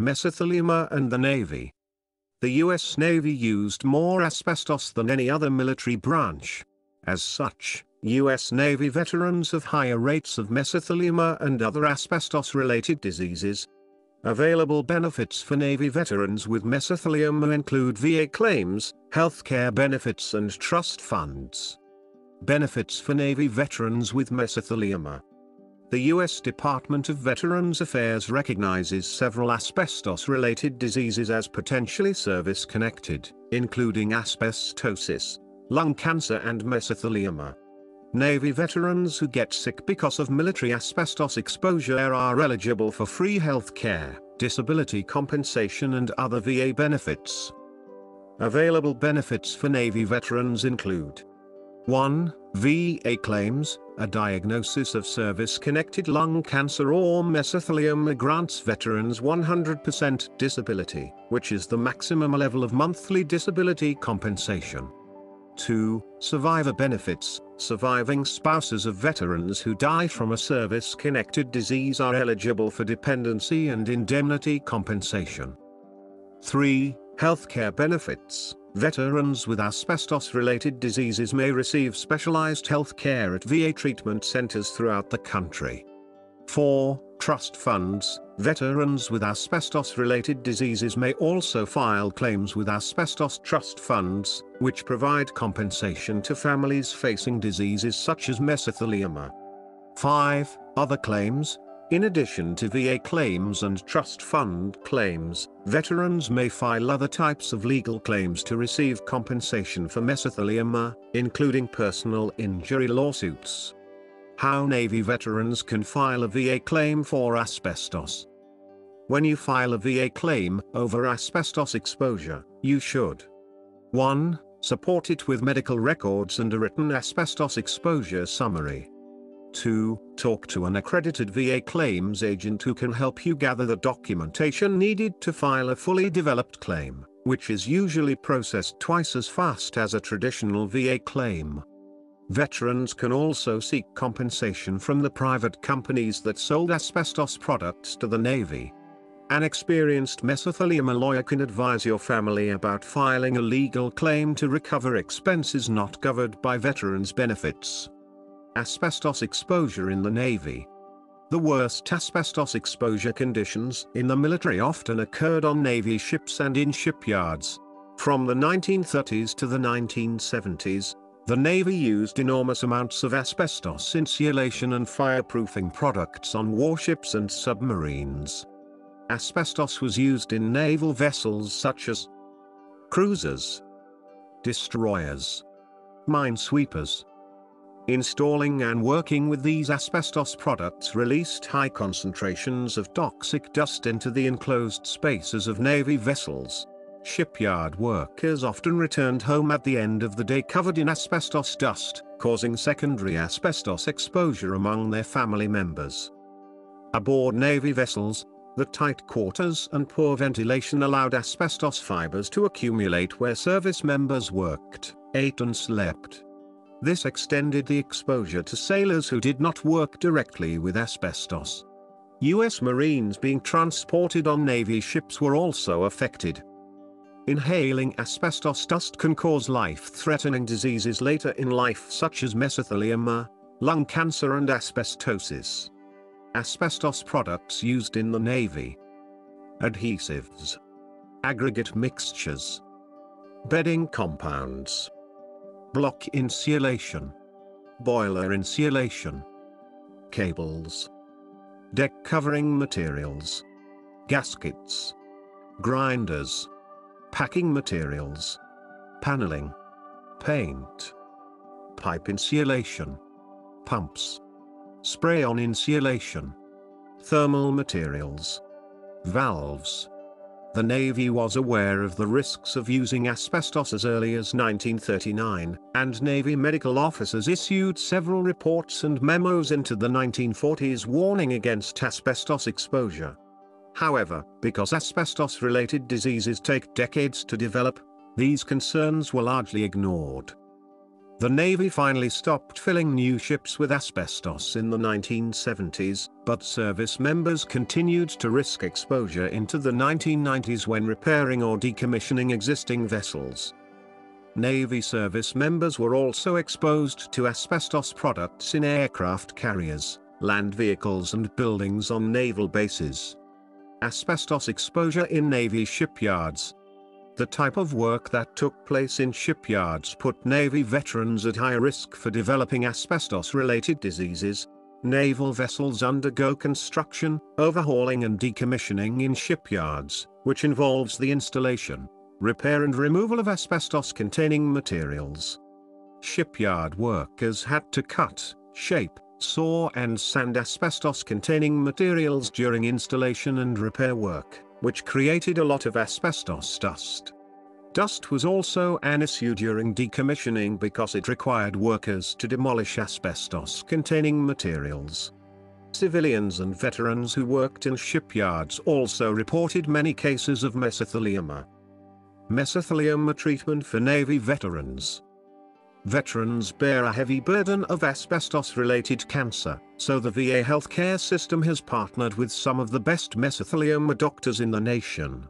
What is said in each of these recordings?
mesothelioma and the Navy. The U.S. Navy used more asbestos than any other military branch. As such, U.S. Navy veterans have higher rates of mesothelioma and other asbestos-related diseases. Available benefits for Navy veterans with mesothelioma include VA claims, healthcare benefits and trust funds. Benefits for Navy veterans with mesothelioma. The U.S. Department of Veterans Affairs recognizes several asbestos-related diseases as potentially service-connected, including asbestosis, lung cancer and mesothelioma. Navy veterans who get sick because of military asbestos exposure are eligible for free health care, disability compensation and other VA benefits. Available benefits for Navy veterans include 1. VA claims. A diagnosis of service-connected lung cancer or mesothelioma grants veterans 100% disability, which is the maximum level of monthly disability compensation. 2. Survivor benefits. Surviving spouses of veterans who die from a service-connected disease are eligible for dependency and indemnity compensation. 3. Healthcare benefits. Veterans with asbestos-related diseases may receive specialized health care at VA treatment centers throughout the country. 4. Trust funds. Veterans with asbestos-related diseases may also file claims with asbestos trust funds, which provide compensation to families facing diseases such as mesothelioma. 5. Other claims. In addition to VA claims and trust fund claims, veterans may file other types of legal claims to receive compensation for mesothelioma, including personal injury lawsuits. How Navy veterans can file a VA claim for asbestos. When you file a VA claim over asbestos exposure, you should 1. Support it with medical records and a written asbestos exposure summary. 2. Talk to an accredited VA claims agent who can help you gather the documentation needed to file a fully developed claim, which is usually processed twice as fast as a traditional VA claim. Veterans can also seek compensation from the private companies that sold asbestos products to the Navy. An experienced mesothelioma lawyer can advise your family about filing a legal claim to recover expenses not covered by veterans' benefits. Asbestos exposure in the Navy. The worst asbestos exposure conditions in the military often occurred on Navy ships and in shipyards. From the 1930s to the 1970s, the Navy used enormous amounts of asbestos insulation and fireproofing products on warships and submarines. Asbestos was used in naval vessels such as cruisers, destroyers, minesweepers. Installing and working with these asbestos products released high concentrations of toxic dust into the enclosed spaces of Navy vessels. Shipyard workers often returned home at the end of the day covered in asbestos dust, causing secondary asbestos exposure among their family members. Aboard Navy vessels, the tight quarters and poor ventilation allowed asbestos fibers to accumulate where service members worked, ate and slept. This extended the exposure to sailors who did not work directly with asbestos. U.S. Marines being transported on Navy ships were also affected. Inhaling asbestos dust can cause life-threatening diseases later in life such as mesothelioma, lung cancer and asbestosis. Asbestos products used in the Navy. Adhesives. Aggregate mixtures. Bedding compounds. Block insulation, boiler insulation, cables, deck covering materials, gaskets, grinders, packing materials, paneling, paint, pipe insulation, pumps, spray-on insulation, thermal materials, valves. The Navy was aware of the risks of using asbestos as early as 1939, and Navy medical officers issued several reports and memos into the 1940s warning against asbestos exposure. However, because asbestos-related diseases take decades to develop, these concerns were largely ignored. The Navy finally stopped filling new ships with asbestos in the 1970s, but service members continued to risk exposure into the 1990s when repairing or decommissioning existing vessels. Navy service members were also exposed to asbestos products in aircraft carriers, land vehicles and buildings on naval bases. Asbestos exposure in Navy shipyards. The type of work that took place in shipyards put Navy veterans at high risk for developing asbestos-related diseases. Naval vessels undergo construction, overhauling and decommissioning in shipyards, which involves the installation, repair and removal of asbestos-containing materials. Shipyard workers had to cut, shape, saw and sand asbestos-containing materials during installation and repair work, which created a lot of asbestos dust. Dust was also an issue during decommissioning because it required workers to demolish asbestos-containing materials. Civilians and veterans who worked in shipyards also reported many cases of mesothelioma. Mesothelioma treatment for Navy veterans. Veterans bear a heavy burden of asbestos-related cancer, so the VA healthcare system has partnered with some of the best mesothelioma doctors in the nation.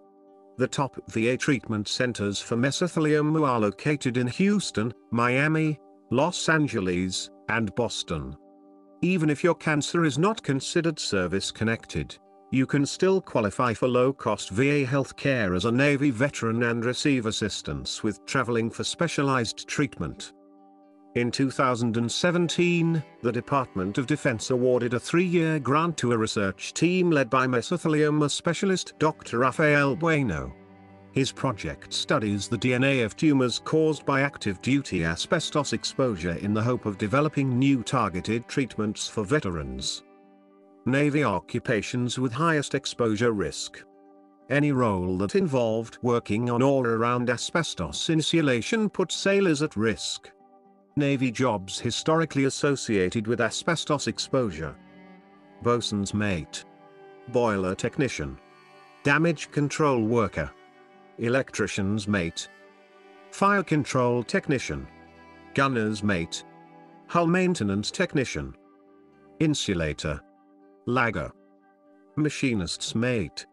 The top VA treatment centers for mesothelioma are located in Houston, Miami, Los Angeles, and Boston. Even if your cancer is not considered service-connected, you can still qualify for low-cost VA healthcare as a Navy veteran and receive assistance with traveling for specialized treatment. In 2017, the Department of Defense awarded a 3-year grant to a research team led by mesothelioma specialist Dr. Rafael Bueno. His project studies the DNA of tumors caused by active duty asbestos exposure in the hope of developing new targeted treatments for veterans. Navy occupations with highest exposure risk. Any role that involved working on or around asbestos insulation put sailors at risk. Navy jobs historically associated with asbestos exposure. Bosun's mate. Boiler technician. Damage control worker. Electrician's mate. Fire control technician. Gunner's mate. Hull maintenance technician. Insulator. Lagger. Machinist's mate.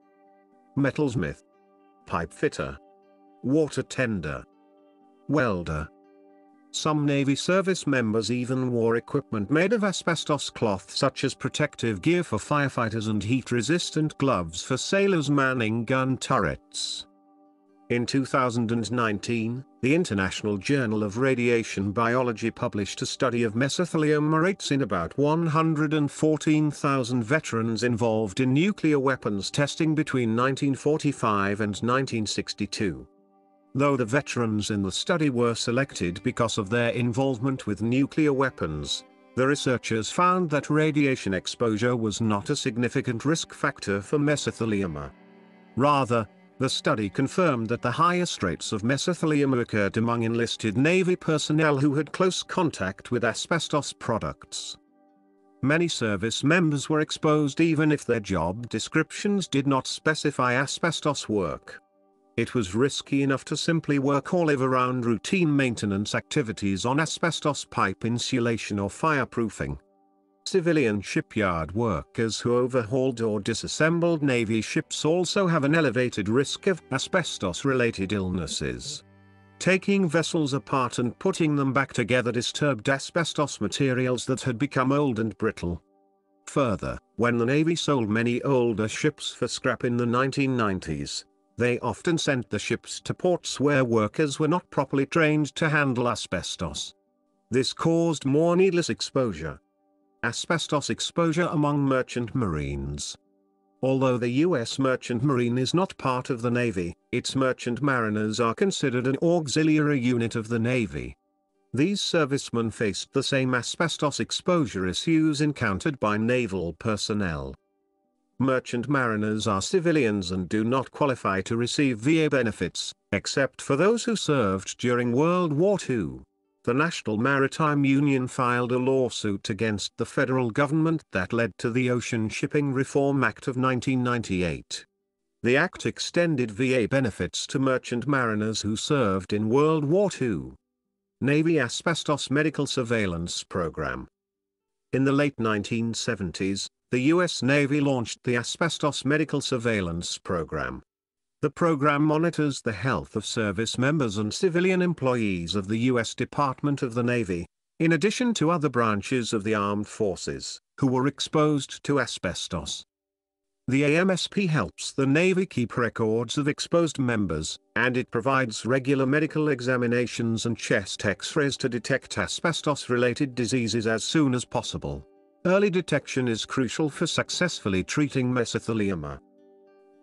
Metalsmith. Pipe fitter. Water tender. Welder. Some Navy service members even wore equipment made of asbestos cloth such as protective gear for firefighters and heat-resistant gloves for sailors manning gun turrets. In 2019, the International Journal of Radiation Biology published a study of mesothelioma rates in about 114,000 veterans involved in nuclear weapons testing between 1945 and 1962. Though the veterans in the study were selected because of their involvement with nuclear weapons, the researchers found that radiation exposure was not a significant risk factor for mesothelioma. Rather, the study confirmed that the highest rates of mesothelioma occurred among enlisted Navy personnel who had close contact with asbestos products. Many service members were exposed even if their job descriptions did not specify asbestos work. It was risky enough to simply work or live around routine maintenance activities on asbestos pipe insulation or fireproofing. Civilian shipyard workers who overhauled or disassembled Navy ships also have an elevated risk of asbestos-related illnesses. Taking vessels apart and putting them back together disturbed asbestos materials that had become old and brittle. Further, when the Navy sold many older ships for scrap in the 1990s, they often sent the ships to ports where workers were not properly trained to handle asbestos. This caused more needless exposure. Asbestos exposure among merchant marines. Although the U.S. merchant marine is not part of the Navy, its merchant mariners are considered an auxiliary unit of the Navy. These servicemen faced the same asbestos exposure issues encountered by naval personnel. Merchant mariners are civilians and do not qualify to receive VA benefits, except for those who served during World War II. The National Maritime Union filed a lawsuit against the federal government that led to the Ocean Shipping Reform Act of 1998. The act extended VA benefits to merchant mariners who served in World War II. Navy Asbestos Medical Surveillance Program. In the late 1970s, the U.S. Navy launched the Asbestos Medical Surveillance Program. The program monitors the health of service members and civilian employees of the U.S. Department of the Navy, in addition to other branches of the armed forces, who were exposed to asbestos. The AMSP helps the Navy keep records of exposed members, and it provides regular medical examinations and chest X-rays to detect asbestos-related diseases as soon as possible. Early detection is crucial for successfully treating mesothelioma.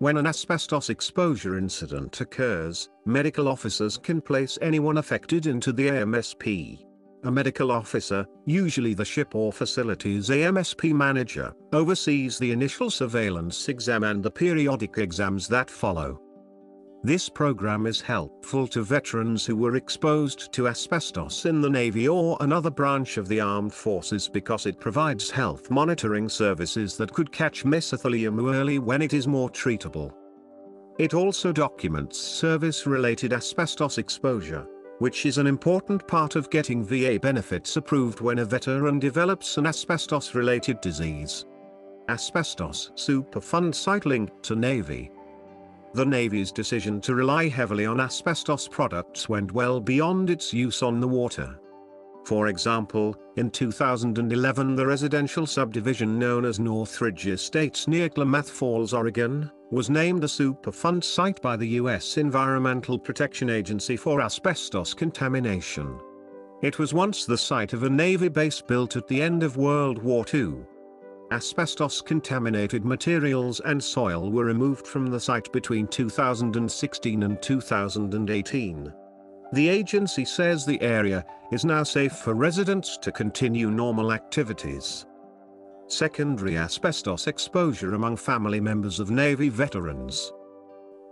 When an asbestos exposure incident occurs, medical officers can place anyone affected into the AMSP. A medical officer, usually the ship or facility's AMSP manager, oversees the initial surveillance exam and the periodic exams that follow. This program is helpful to veterans who were exposed to asbestos in the Navy or another branch of the armed forces because it provides health monitoring services that could catch mesothelioma early when it is more treatable. It also documents service-related asbestos exposure, which is an important part of getting VA benefits approved when a veteran develops an asbestos-related disease. Asbestos Superfund site linked to Navy. The Navy's decision to rely heavily on asbestos products went well beyond its use on the water. For example, in 2011 the residential subdivision known as Northridge Estates near Klamath Falls, Oregon, was named a Superfund site by the U.S. Environmental Protection Agency for asbestos contamination. It was once the site of a Navy base built at the end of World War II. Asbestos-contaminated materials and soil were removed from the site between 2016 and 2018. The agency says the area is now safe for residents to continue normal activities. Secondary asbestos exposure among family members of Navy veterans.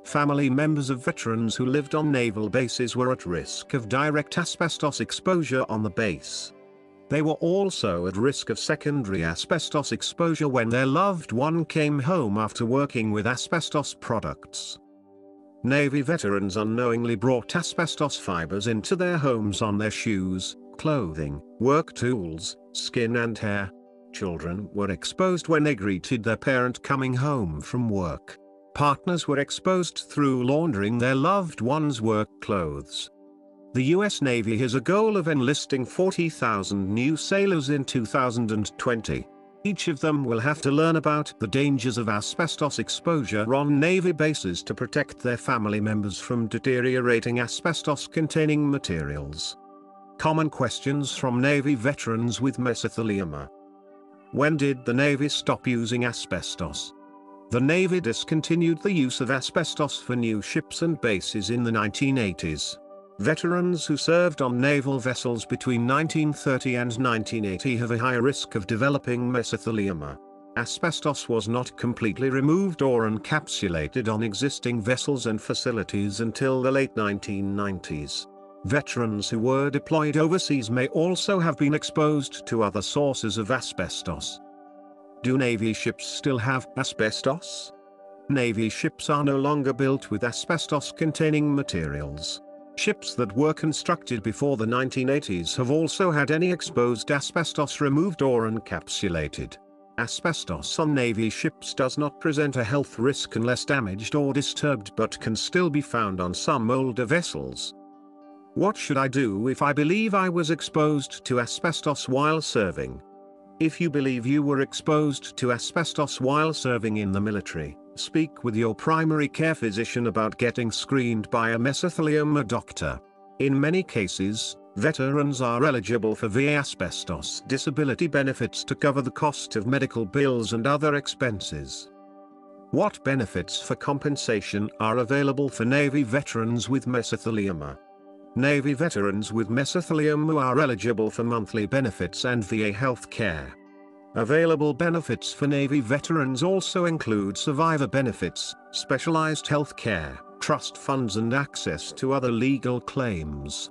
Family members of veterans who lived on naval bases were at risk of direct asbestos exposure on the base. They were also at risk of secondary asbestos exposure when their loved one came home after working with asbestos products. Navy veterans unknowingly brought asbestos fibers into their homes on their shoes, clothing, work tools, skin and hair. Children were exposed when they greeted their parent coming home from work. Partners were exposed through laundering their loved one's work clothes. The U.S. Navy has a goal of enlisting 40,000 new sailors in 2020. Each of them will have to learn about the dangers of asbestos exposure on Navy bases to protect their family members from deteriorating asbestos-containing materials. Common questions from Navy veterans with mesothelioma. When did the Navy stop using asbestos? The Navy discontinued the use of asbestos for new ships and bases in the 1980s. Veterans who served on naval vessels between 1930 and 1980 have a higher risk of developing mesothelioma. Asbestos was not completely removed or encapsulated on existing vessels and facilities until the late 1990s. Veterans who were deployed overseas may also have been exposed to other sources of asbestos. Do Navy ships still have asbestos? Navy ships are no longer built with asbestos-containing materials. Ships that were constructed before the 1980s have also had any exposed asbestos removed or encapsulated. Asbestos on Navy ships does not present a health risk unless damaged or disturbed, but can still be found on some older vessels. What should I do if I believe I was exposed to asbestos while serving? If you believe you were exposed to asbestos while serving in the military, speak with your primary care physician about getting screened by a mesothelioma doctor. In many cases, veterans are eligible for VA asbestos disability benefits to cover the cost of medical bills and other expenses. What benefits for compensation are available for Navy veterans with mesothelioma? Navy veterans with mesothelioma are eligible for monthly benefits and VA health care. Available benefits for Navy veterans also include survivor benefits, specialized health care, trust funds and access to other legal claims.